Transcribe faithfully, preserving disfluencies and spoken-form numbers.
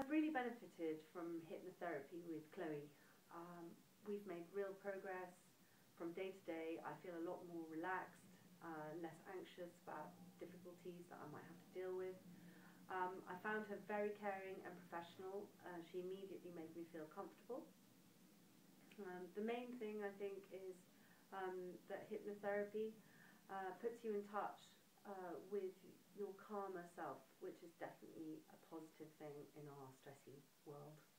I've really benefited from hypnotherapy with Chloe. Um, we've made real progress from day to day. I feel a lot more relaxed, uh, less anxious about difficulties that I might have to deal with. Um, I found her very caring and professional. Uh, she immediately made me feel comfortable. Um, the main thing, I think, is um, that hypnotherapy uh, puts you in touch uh, with your calmer self, which is definitely a positive thing in our stressy world.